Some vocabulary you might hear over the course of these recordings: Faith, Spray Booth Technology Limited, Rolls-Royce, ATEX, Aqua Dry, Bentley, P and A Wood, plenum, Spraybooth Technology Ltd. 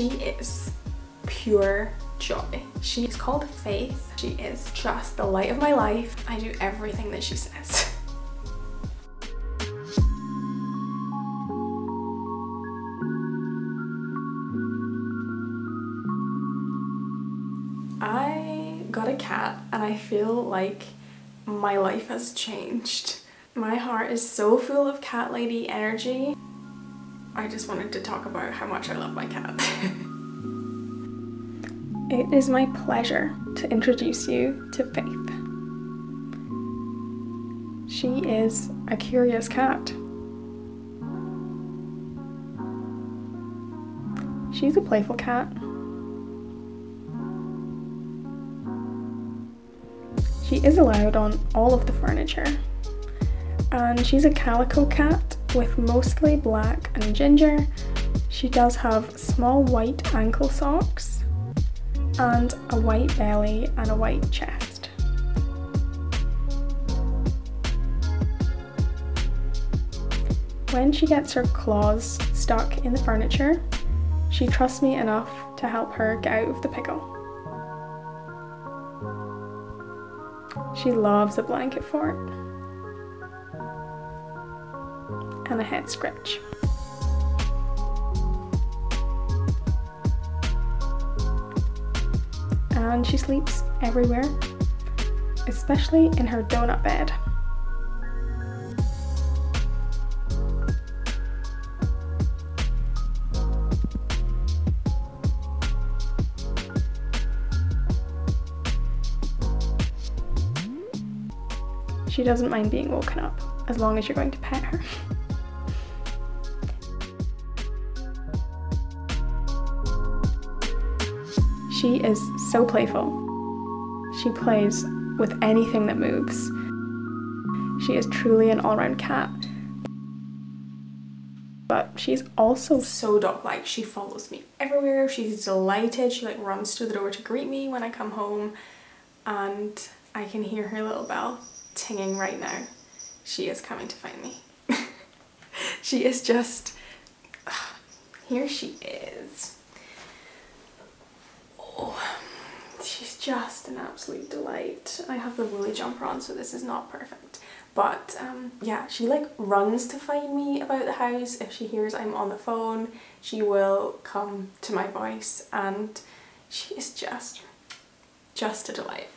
she is pure joy. She is called Faith. She is just the light of my life. I do everything that she says. I got a cat and I feel like my life has changed. My heart is so full of cat lady energy. I just wanted to talk about how much I love my cat. It is my pleasure to introduce you to Faith. She is a curious cat. She's a playful cat. She is allowed on all of the furniture. And she's a calico cat with mostly black and ginger. She does have small white ankle socks, and a white belly and a white chest. When she gets her claws stuck in the furniture, she trusts me enough to help her get out of the pickle. She loves a blanket fort and a head scratch. And she sleeps everywhere, especially in her donut bed. She doesn't mind being woken up, as long as you're going to pet her. She is so playful. She plays with anything that moves. She is truly an all-round cat. But she's also so dog-like. She follows me everywhere. She's delighted. She like runs to the door to greet me when I come home. And I can hear her little bell tinging right now. She is coming to find me. She is just... Here she is. She's just an absolute delight. I have the woolly jumper on, so this is not perfect. But yeah, she like runs to find me about the house. If she hears I'm on the phone, she will come to my voice, and she is just a delight.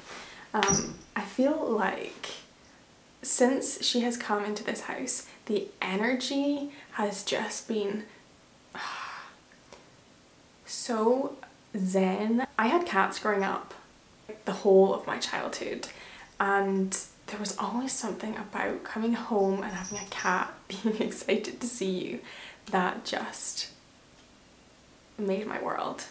I feel like since she has come into this house, the energy has just been so zen. I had cats growing up the whole of my childhood, and there was always something about coming home and having a cat being excited to see you that just made my world.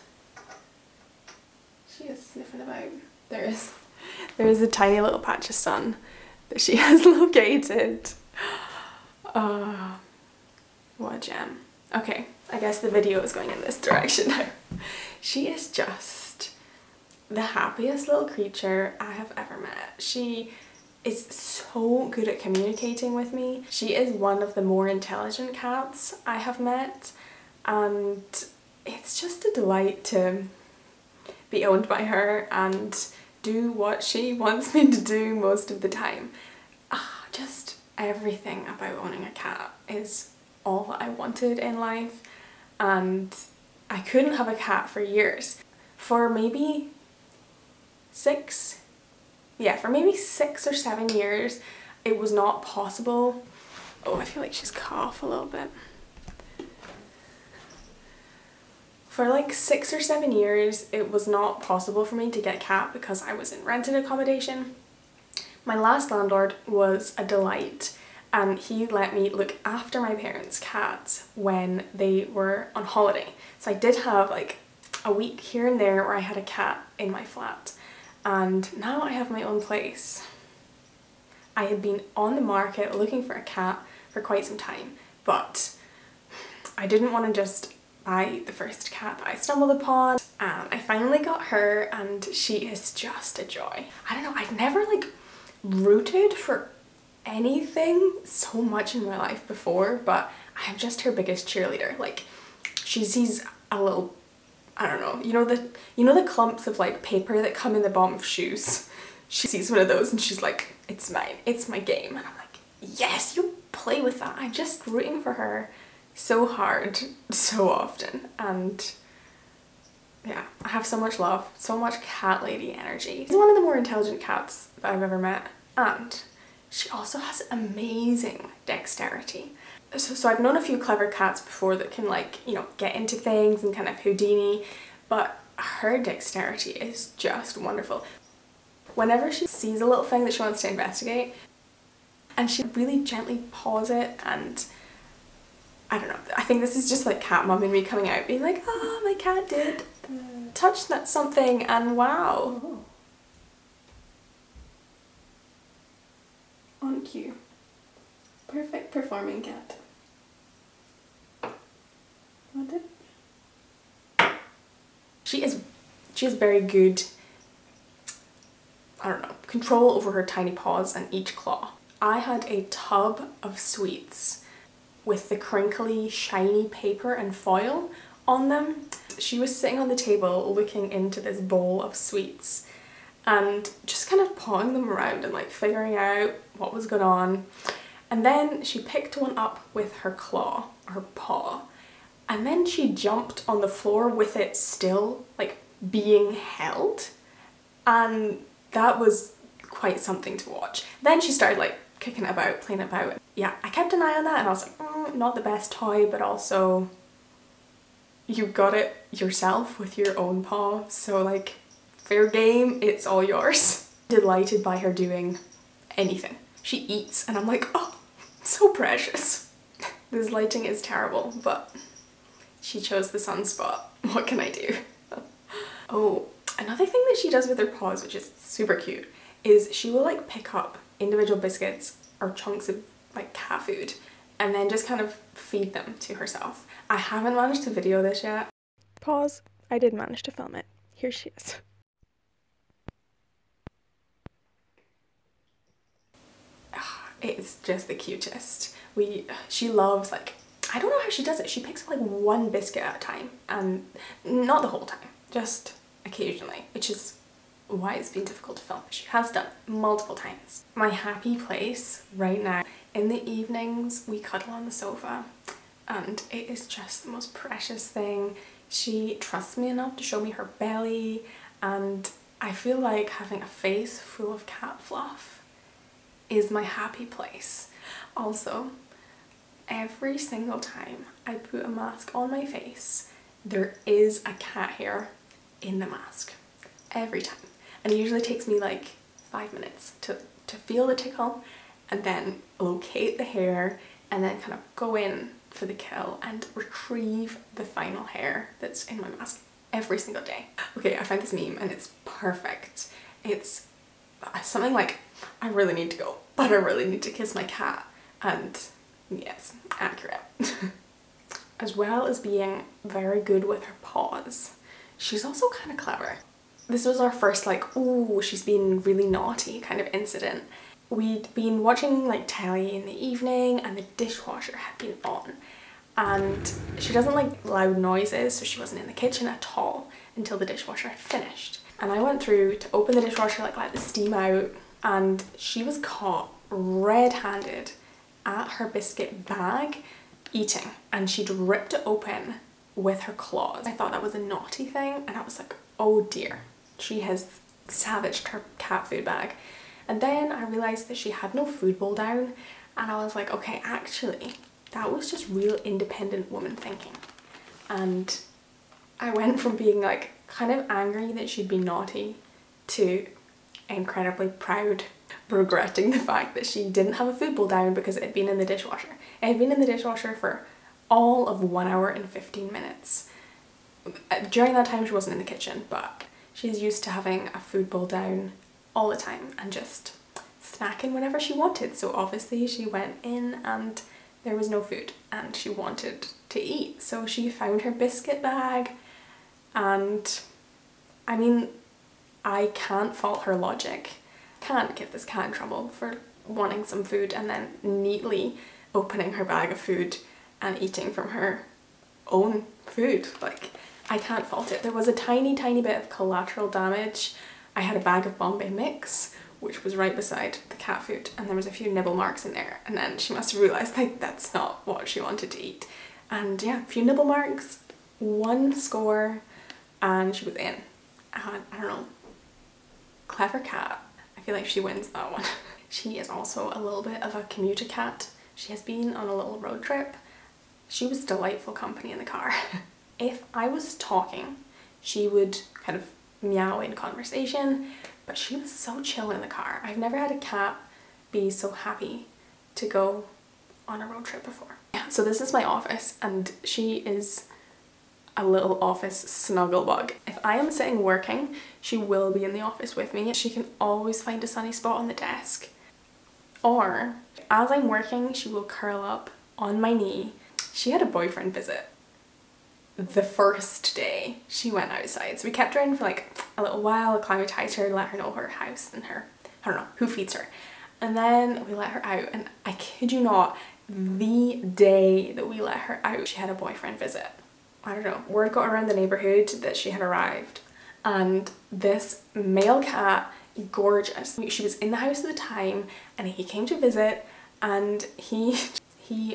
She is sniffing about. There is a tiny little patch of sun that she has located. What a gem. Okay, I guess the video is going in this direction now. She is just the happiest little creature I have ever met. She is so good at communicating with me. She is one of the more intelligent cats I have met, and it's just a delight to be owned by her and do what she wants me to do most of the time. Just everything about owning a cat is all that I wanted in life, and I couldn't have a cat for years. For maybe six or seven years, it was not possible. Oh, I feel like she's cut off a little bit. For like 6 or 7 years, it was not possible for me to get a cat because I was in rented accommodation. My last landlord was a delight, and he let me look after my parents' cats when they were on holiday. So I did have like a week here and there where I had a cat in my flat, and now I have my own place. I had been on the market looking for a cat for quite some time, but I didn't want to just buy the first cat that I stumbled upon, and I finally got her, and she is just a joy. I don't know, I've never like rooted for anything so much in my life before, but I'm just her biggest cheerleader. Like, she sees a little I don't know, you know the clumps of like paper that come in the bottom of shoes? She sees one of those and she's like, it's mine, it's my game. And I'm like, yes, you play with that. I'm just rooting for her so hard, so often. And yeah, I have so much love, so much cat lady energy. She's one of the more intelligent cats that I've ever met, and she also has amazing dexterity. So I've known a few clever cats before that can, like, you know, get into things and kind of Houdini, but her dexterity is just wonderful. Whenever she sees a little thing that she wants to investigate, and she really gently paws it, and I don't know, I think this is just like cat mum and me coming out being like, oh, my cat did touch that something and wow. Oh. On cue. Perfect performing cat. She has very good, I don't know, control over her tiny paws and each claw. I had a tub of sweets with the crinkly, shiny paper and foil on them. She was sitting on the table looking into this bowl of sweets and just kind of pawing them around and like figuring out what was going on. And then she picked one up with her claw, her paw, and then she jumped on the floor with it still, like, being held. And that was quite something to watch. Then she started like kicking about, playing about. Yeah, I kept an eye on that and I was like, not the best toy, but also you got it yourself with your own paw, so like, fair game, it's all yours. Delighted by her doing anything. She eats and I'm like, oh, so precious. This lighting is terrible, but she chose the sunspot. What can I do? Oh, another thing that she does with her paws, which is super cute, is she will like pick up individual biscuits or chunks of like cat food and then just kind of feed them to herself. I haven't managed to video this yet. Pause. I did manage to film it. Here she is. It's just the cutest. She loves, like, I don't know how she does it. She picks up like one biscuit at a time, and not the whole time, just occasionally, which is why it's been difficult to film. She has done multiple times. My happy place right now. In the evenings, we cuddle on the sofa and it is just the most precious thing. She trusts me enough to show me her belly, and I feel like having a face full of cat fluff is my happy place. Also, every single time I put a mask on my face, there is a cat hair in the mask. Every time. And it usually takes me like 5 minutes to feel the tickle and then locate the hair and then kind of go in for the kill and retrieve the final hair that's in my mask every single day. Okay, I found this meme and it's perfect. It's something like, I really need to go, but I really need to kiss my cat. And yes, accurate. As well as being very good with her paws, she's also kind of clever. This was our first like, oh, she's been really naughty kind of incident. We'd been watching like telly in the evening and the dishwasher had been on, and she doesn't like loud noises, so she wasn't in the kitchen at all until the dishwasher had finished. And I went through to open the dishwasher, like let the steam out, and she was caught red-handed at her biscuit bag eating, and she'd ripped it open with her claws. I thought that was a naughty thing and I was like, oh dear, she has savaged her cat food bag. And then I realized that she had no food bowl down, and I was like, okay, actually that was just real independent woman thinking. And I went from being like kind of angry that she'd been naughty to incredibly proud, regretting the fact that she didn't have a food bowl down because it had been in the dishwasher. It had been in the dishwasher for all of 1 hour and 15 minutes. During that time she wasn't in the kitchen, but she's used to having a food bowl down all the time and just snacking whenever she wanted. So obviously she went in and there was no food and she wanted to eat, so she found her biscuit bag. And I mean, I can't fault her logic. Can't give this cat in trouble for wanting some food and then neatly opening her bag of food and eating from her own food. Like, I can't fault it. There was a tiny bit of collateral damage. I had a bag of Bombay Mix, which was right beside the cat food, and there was a few nibble marks in there, and then she must have realised like that's not what she wanted to eat. And yeah, a few nibble marks, one score, and she was in. And I don't know, clever cat. I feel like she wins that one. She is also a little bit of a commuter cat. She has been on a little road trip. She was delightful company in the car. If I was talking, she would kind of meow in conversation, but she was so chill in the car. I've never had a cat be so happy to go on a road trip before. Yeah, so this is my office, and she is a little office snuggle bug. If I am sitting working, she will be in the office with me. She can always find a sunny spot on the desk, or as I'm working, she will curl up on my knee. She had a boyfriend visit the first day she went outside, so we kept her in for like a little while, acclimatized her, let her know her house and her, I don't know, who feeds her, and then we let her out, and I kid you not, the day that we let her out, she had a boyfriend visit. I don't know, word got around the neighborhood that she had arrived, and this male cat, gorgeous, she was in the house at the time, and he came to visit, and he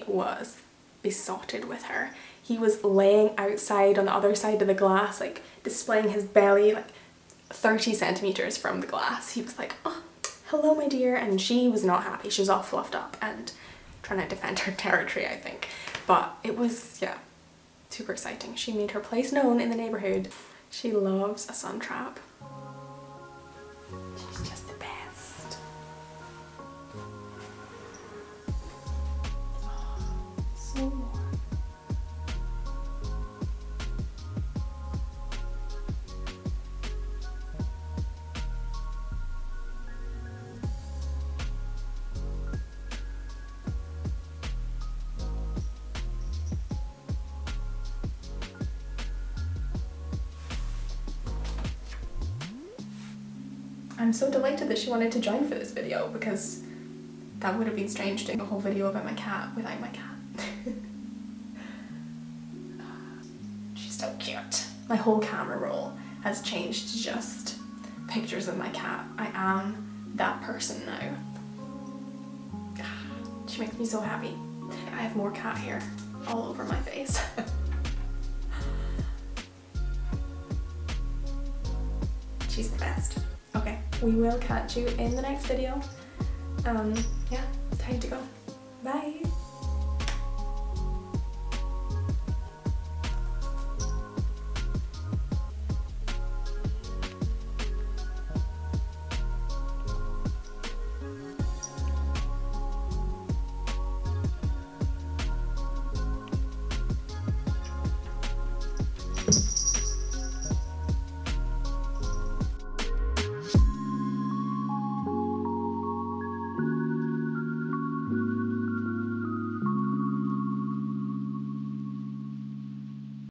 was besotted with her. He was laying outside on the other side of the glass, like displaying his belly like 30 centimeters from the glass. He was like, oh, hello my dear, and she was not happy. She was all fluffed up and trying to defend her territory, I think. But it was, yeah, super exciting. She made her place known in the neighborhood. She loves a sun trap. She's just the best. Oh, so warm. I'm so delighted that she wanted to join for this video, because that would have been strange doing a whole video about my cat without my cat. She's so cute. My whole camera roll has changed to just pictures of my cat. I am that person now. She makes me so happy. I have more cat hair all over my face. She's the best. Okay, we will catch you in the next video. Yeah, time to go. Bye.